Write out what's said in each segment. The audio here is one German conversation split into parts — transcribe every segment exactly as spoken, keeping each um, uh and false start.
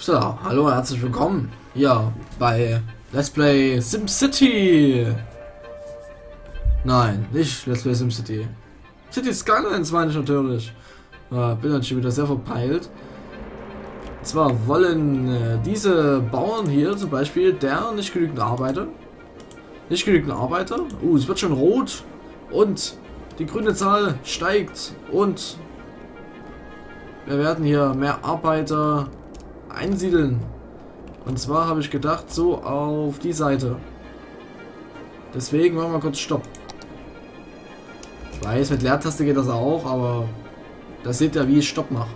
So, hallo und herzlich willkommen hier bei Let's Play SimCity. Nein, nicht Let's Play SimCity. Cities: Skylines meine ich natürlich. Äh, bin dann schon wieder sehr verpeilt. Und zwar wollen äh, diese Bauern hier zum Beispiel, der nicht genügend Arbeiter. Nicht genügend Arbeiter. Uh, es wird schon rot. Und die grüne Zahl steigt. Und wir werden hier mehr Arbeiter einsiedeln. Und zwar habe ich gedacht, so auf die Seite. Deswegen machen wir kurz Stopp. Ich weiß, mit Leertaste geht das auch, aber das seht ihr, wie ich Stopp mache.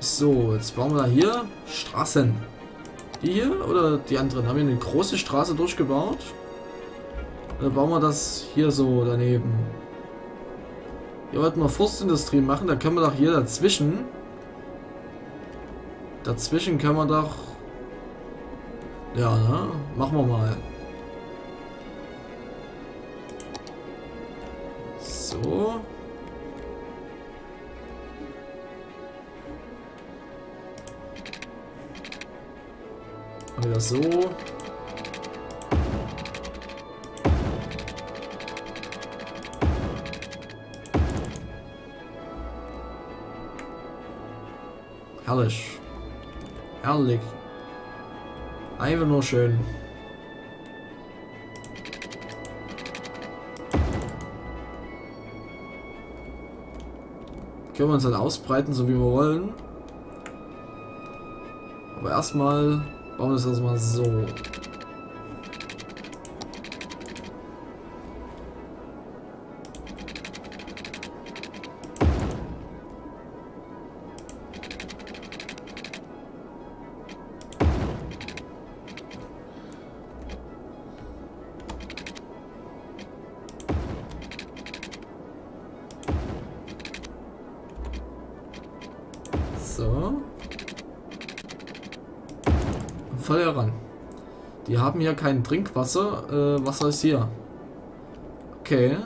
So, jetzt bauen wir da hier Straßen. Die hier oder die anderen? Haben wir eine große Straße durchgebaut? Oder bauen wir das hier so daneben? Hier wollten wir Forstindustrie machen, da können wir doch hier dazwischen. Dazwischen können wir doch... Ja, ne? Machen wir mal. So. Und wieder so. Herrlich. Herrlich. Einfach nur schön. Können wir uns dann ausbreiten, so wie wir wollen. Aber erstmal bauen wir das erstmal so. So. Voll heran. Die haben hier kein Trinkwasser. Äh, Wasser ist hier. Okay.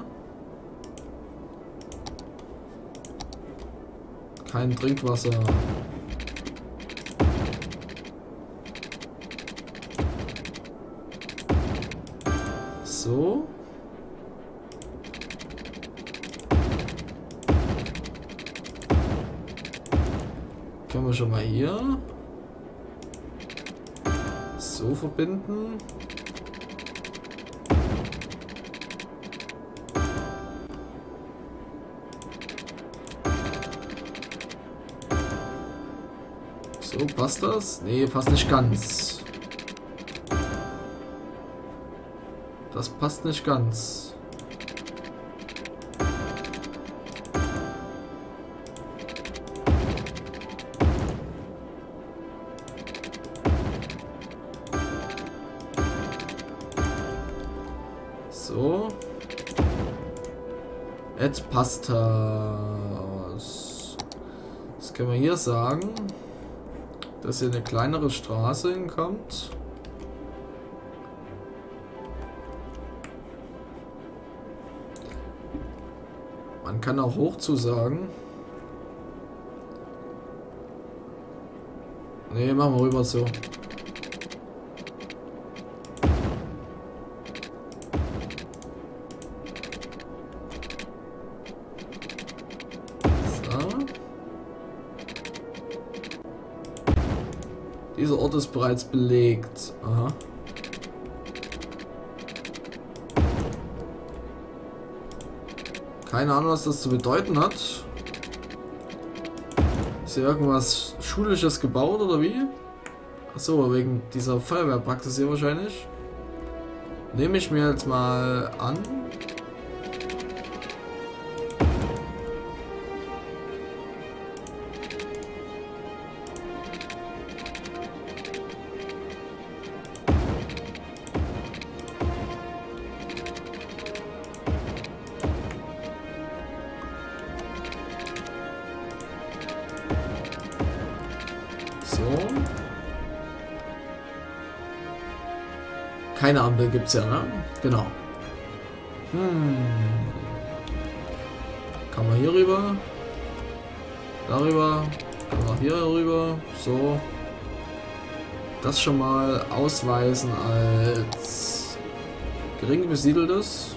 Kein Trinkwasser. So. Können wir schon mal hier so verbinden. So, passt das? Nee, passt nicht ganz. Das passt nicht ganz. So. Jetzt passt das. Das können wir hier sagen, dass hier eine kleinere Straße hinkommt. Man kann auch hoch zu sagen. Ne, machen wir rüber so. Dieser Ort ist bereits belegt. Aha. Keine Ahnung, was das zu bedeuten hat. Ist hier irgendwas Schulisches gebaut oder wie? Achso, wegen dieser Feuerwehrpraxis hier wahrscheinlich. Nehme ich mir jetzt mal an. Keine Ampel gibt es ja, ne? Genau. Hm. Kann man hier rüber? Darüber? Noch hier rüber. So. Das schon mal ausweisen als gering besiedeltes.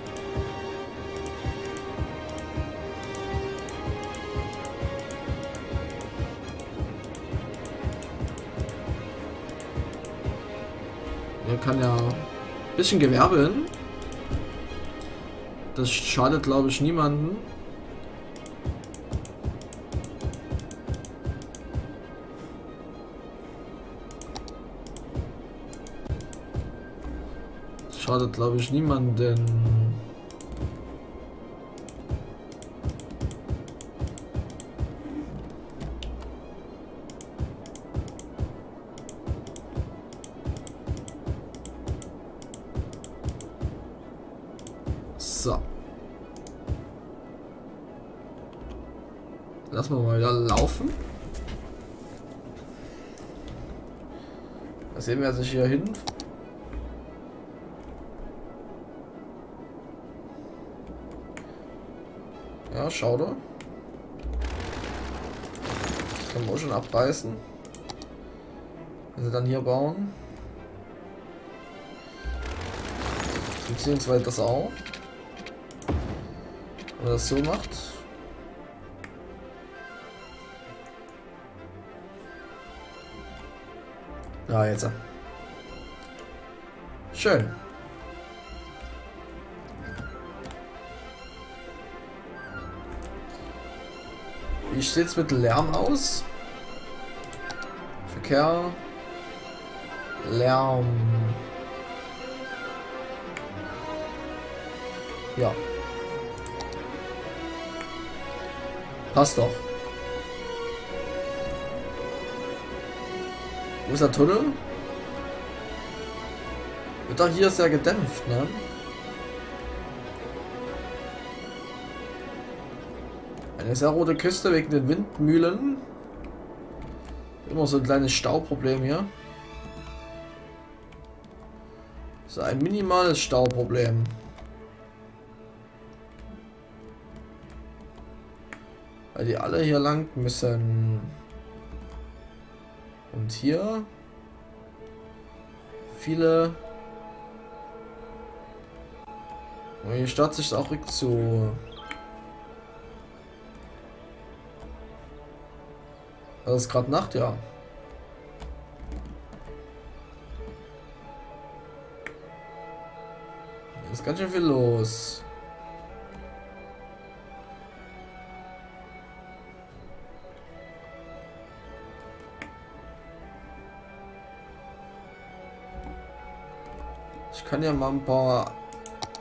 Hier kann ja ein bisschen Gewerbe hin. Das schadet, glaube ich, niemanden. Schadet, glaube ich, niemanden. So. Lassen wir mal wieder laufen. Da sehen wir sich hier hin. Ja, schau da. Das können wir auch schon abreißen. Wenn sie dann hier bauen. Beziehungsweise das auch. Wenn man das so macht. Ja, jetzt. Schön. Wie steht es mit Lärm aus? Verkehr. Lärm. Ja. Passt doch. Wo ist der Tunnel? Wird doch hier sehr gedämpft, ne? Eine sehr rote Küste wegen den Windmühlen. Immer so ein kleines Stauproblem hier. So ein minimales Stauproblem. Weil die alle hier lang müssen. Und hier viele. Und hier startet sich auch rück zu. Das ist gerade Nacht, ja. Hier ist ganz schön viel los. Ich kann ja mal ein paar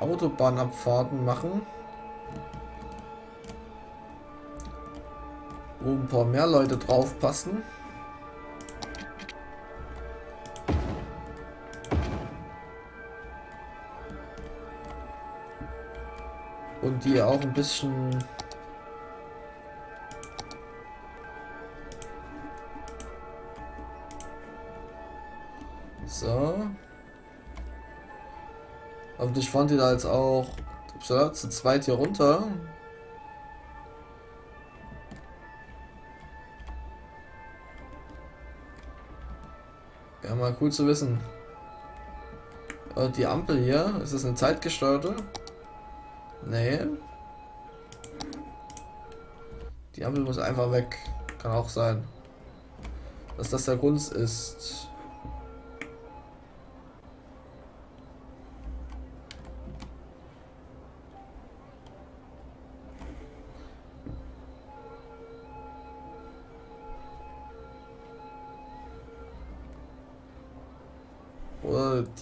Autobahnabfahrten machen. Wo ein paar mehr Leute drauf passen. Und die auch ein bisschen so. Und ich fand die da jetzt auch zu zweit hier runter. Ja, mal cool zu wissen. Und die Ampel hier, ist das eine zeitgesteuerte? Nee. Die Ampel muss einfach weg. Kann auch sein, dass das der Grund ist.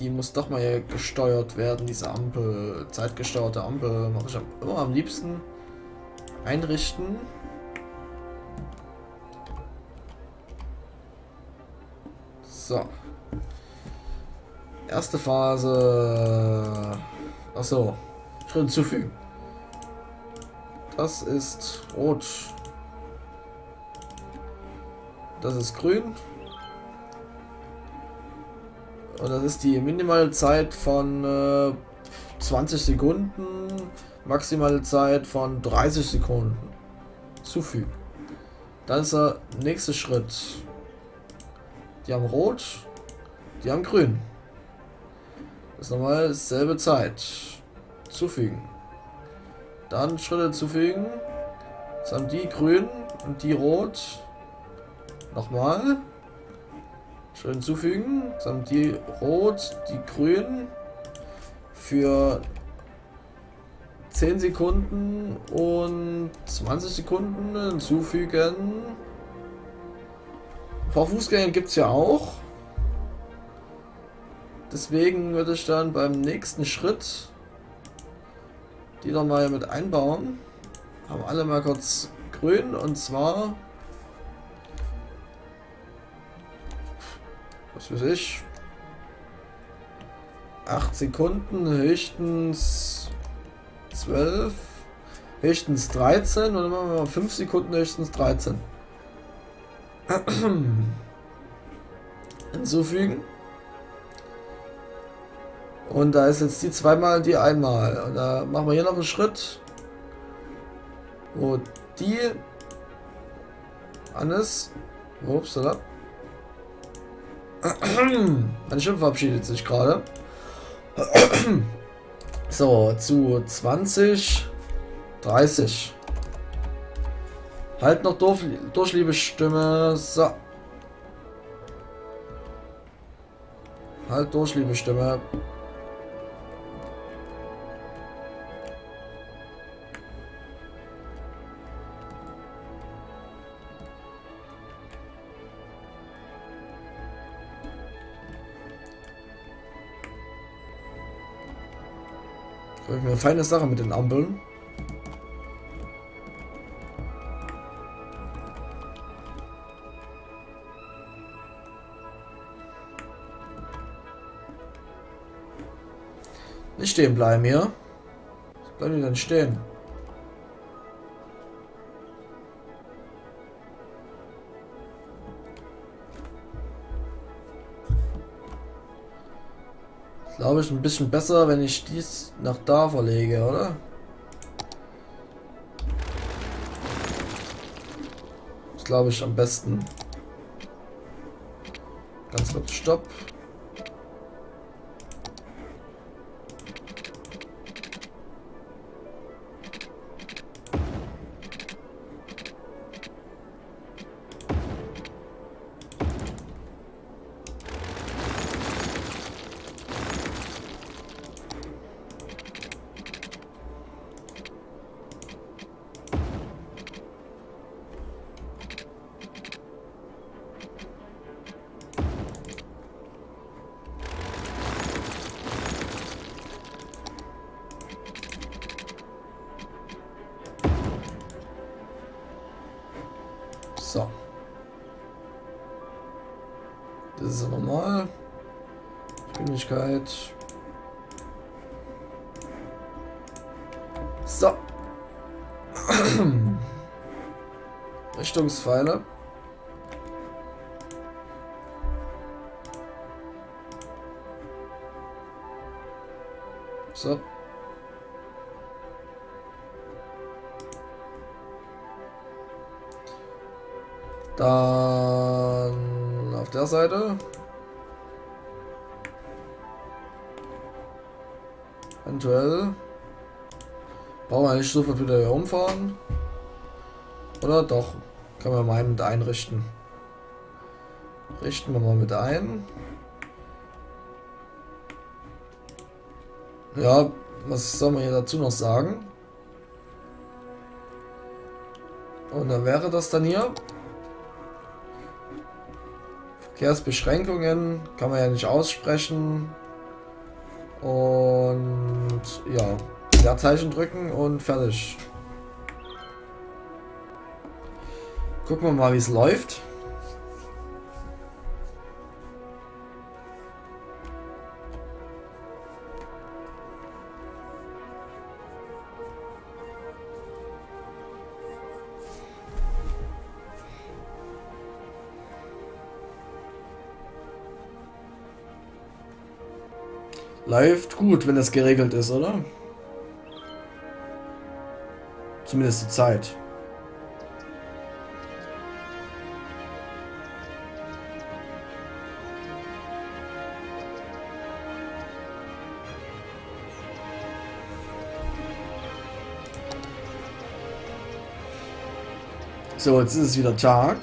Die muss doch mal gesteuert werden, diese Ampel. Zeitgesteuerte Ampel mache ich immer am liebsten. Einrichten. So. Erste Phase. Achso. Schritt hinzufügen. Das ist rot. Das ist grün. Und das ist die minimale Zeit von äh, zwanzig Sekunden, maximale Zeit von dreißig Sekunden. Zufügen. Dann ist der nächste Schritt. Die haben rot, die haben grün. Das ist nochmal selbe Zeit. Zufügen. Dann Schritte zufügen. Jetzt haben die grün und die rot. Nochmal. Schritte hinzufügen. Jetzt haben die rot, die grün. Für zehn Sekunden und zwanzig Sekunden hinzufügen. Ein paar Fußgänger gibt es ja auch. Deswegen würde ich dann beim nächsten Schritt die nochmal mit einbauen. Haben alle mal kurz grün, und zwar, was weiß ich, acht Sekunden, höchstens zwölf, höchstens dreizehn, und dann machen wir mal fünf Sekunden, höchstens dreizehn. Hinzufügen. Und da ist jetzt die zweimal, die einmal. Und da machen wir hier noch einen Schritt, wo die an ist. Ups, oder? Mein Schiff verabschiedet sich gerade. So, zu zwanzig, dreißig. Halt noch durch, durch liebe Stimme. So. Halt durch, liebe Stimme. Eine feine Sache mit den Ampeln. Nicht stehen bleiben hier. Was bleiben die denn stehen? Glaube ich ein bisschen besser, wenn ich dies nach da verlege, oder? Das glaube ich am besten. Ganz kurz Stopp. So. Das ist ja normal. Geschwindigkeit. So. Richtungspfeile. So. Dann auf der Seite. Eventuell. Brauchen wir nicht sofort wieder hier umfahren. Oder doch. Können wir mal mit einrichten. Richten wir mal mit ein. Ja, was soll man hier dazu noch sagen? Und dann wäre das dann hier. Verkehrsbeschränkungen kann man ja nicht aussprechen, und ja, Leerzeichen drücken und fertig. Gucken wir mal, wie es läuft. Läuft gut, wenn das geregelt ist, oder? Zumindest die Zeit. So, jetzt ist es wieder Tag.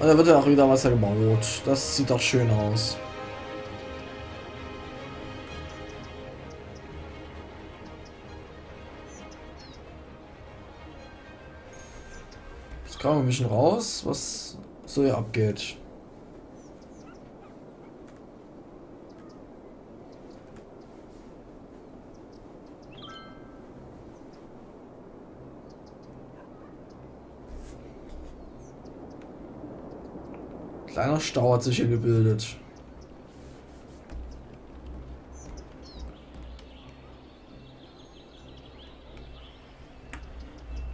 Und da wird ja auch wieder Wasser gebaut. Das sieht doch schön aus. Jetzt graben wir ein bisschen raus, was so hier abgeht. Kleiner Stau hat sich hier gebildet.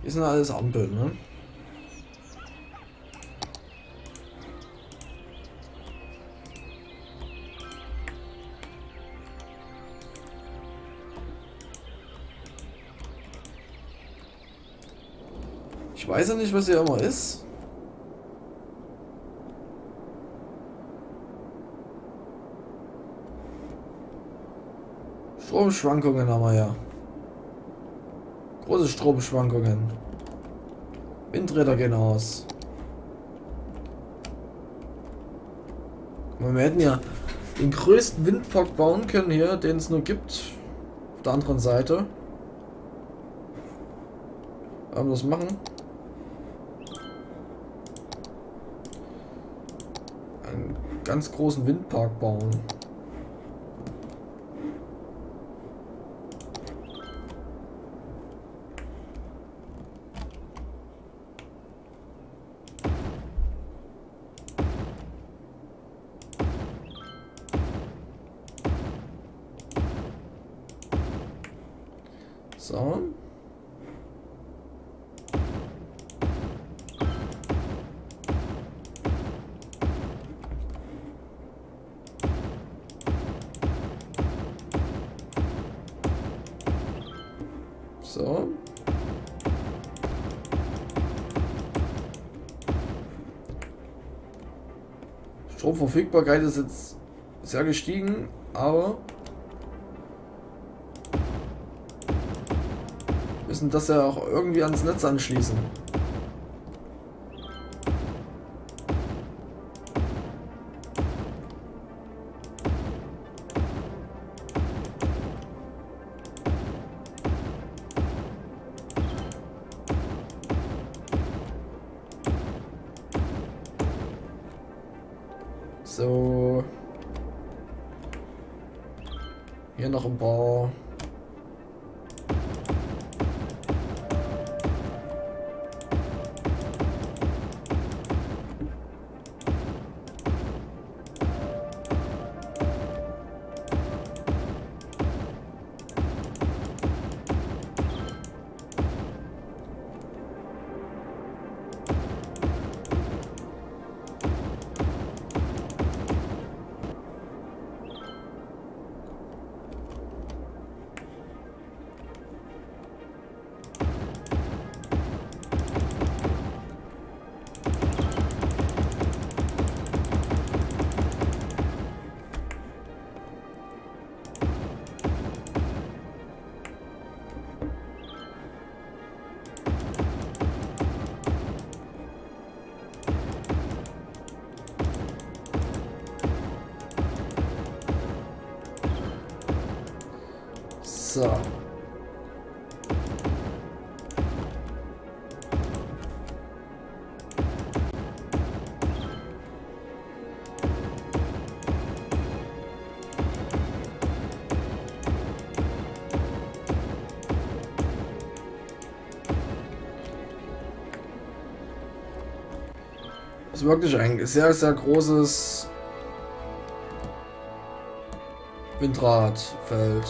Hier sind alles Ampeln, ne? Ich weiß ja nicht, was hier immer ist. Stromschwankungen haben wir ja. Große Stromschwankungen. Windräder gehen aus. Wir hätten ja den größten Windpark bauen können hier, den es nur gibt. Auf der anderen Seite. Aber das machen. Einen ganz großen Windpark bauen. So. So. Stromverfügbarkeit ist jetzt sehr gestiegen, aber müssen das ja auch irgendwie ans Netz anschließen. So. Hier noch ein paar. So. Das ist wirklich ein sehr, sehr großes Windradfeld.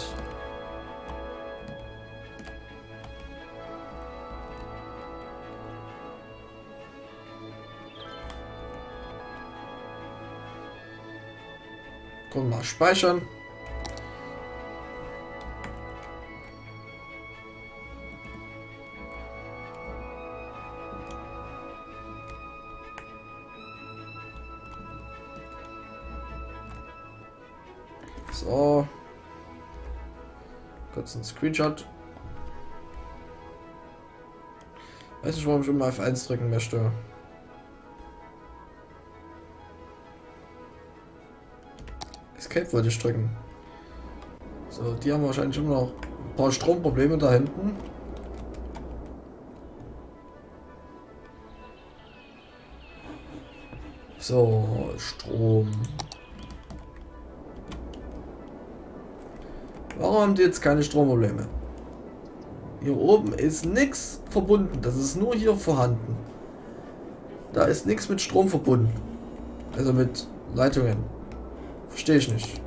Guck mal, speichern. So. Kurz ein Screenshot. Weiß nicht, warum ich immer F eins drücken möchte. Escape wollte ich drücken. So, die haben wahrscheinlich immer noch ein paar Stromprobleme da hinten. So, Strom. Warum haben die jetzt keine Stromprobleme? Hier oben ist nichts verbunden. Das ist nur hier vorhanden. Da ist nichts mit Strom verbunden. Also mit Leitungen. Verstehe ich nicht.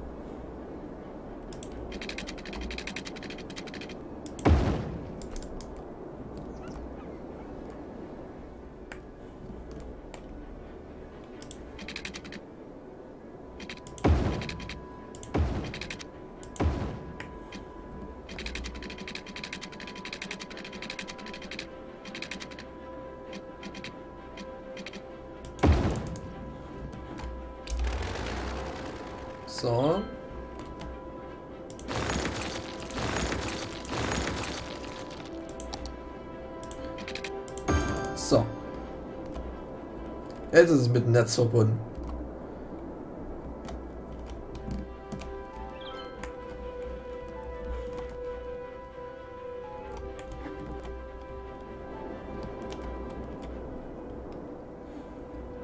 So. So. Jetzt ist es mit dem Netz verbunden.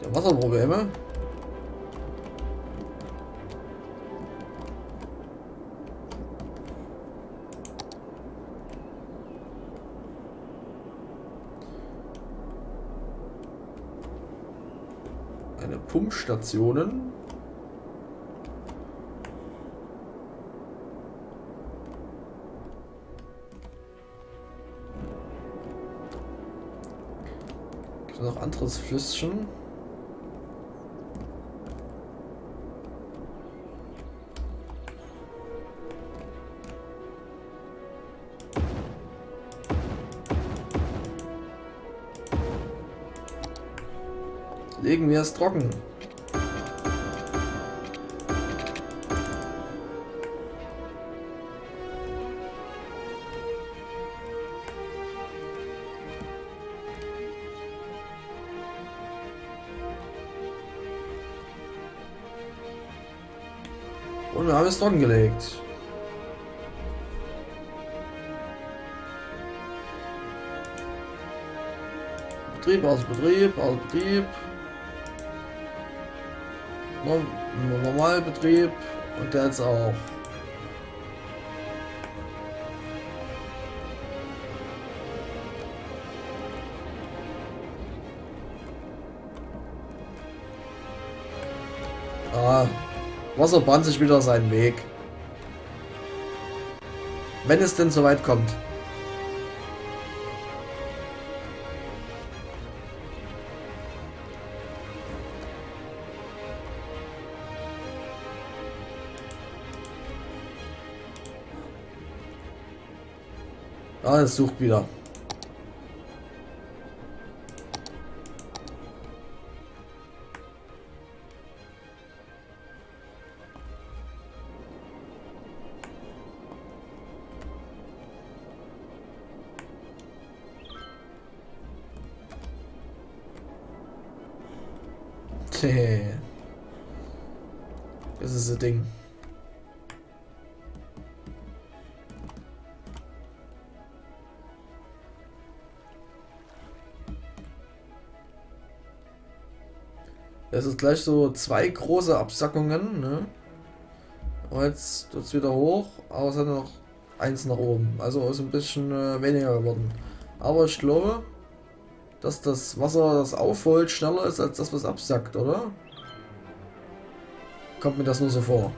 Der Wasserprobleme. Pumpstationen. Gibt es noch anderes Flüsschen? Legen wir es trocken. Und wir haben es trocken gelegt. Betrieb aus Betrieb aus Betrieb. Normaler Betrieb und der jetzt auch. Ah, Wasser bahnt sich wieder seinen Weg. Wenn es denn soweit kommt. Ah, es sucht wieder. Tee. Das ist das Ding. Es ist gleich so zwei große Absackungen, ne? Und jetzt wird es wieder hoch, aber es hat noch eins nach oben. Also ist ein bisschen äh, weniger geworden. Aber ich glaube, dass das Wasser, das aufholt, schneller ist als das, was absackt, oder? Kommt mir das nur so vor.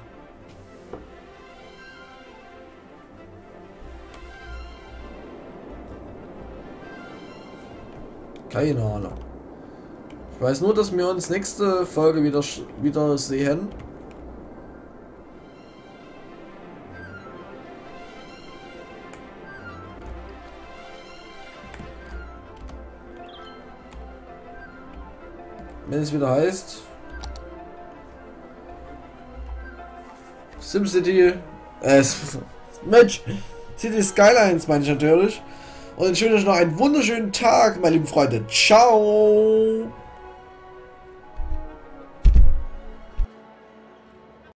Keine Ahnung. Ich weiß nur, dass wir uns nächste Folge wieder, wieder sehen. Wenn es wieder heißt, SimCity, äh, Mensch, Cities Skylines meine ich natürlich. Und ich wünsche euch noch einen wunderschönen Tag, meine lieben Freunde. Ciao!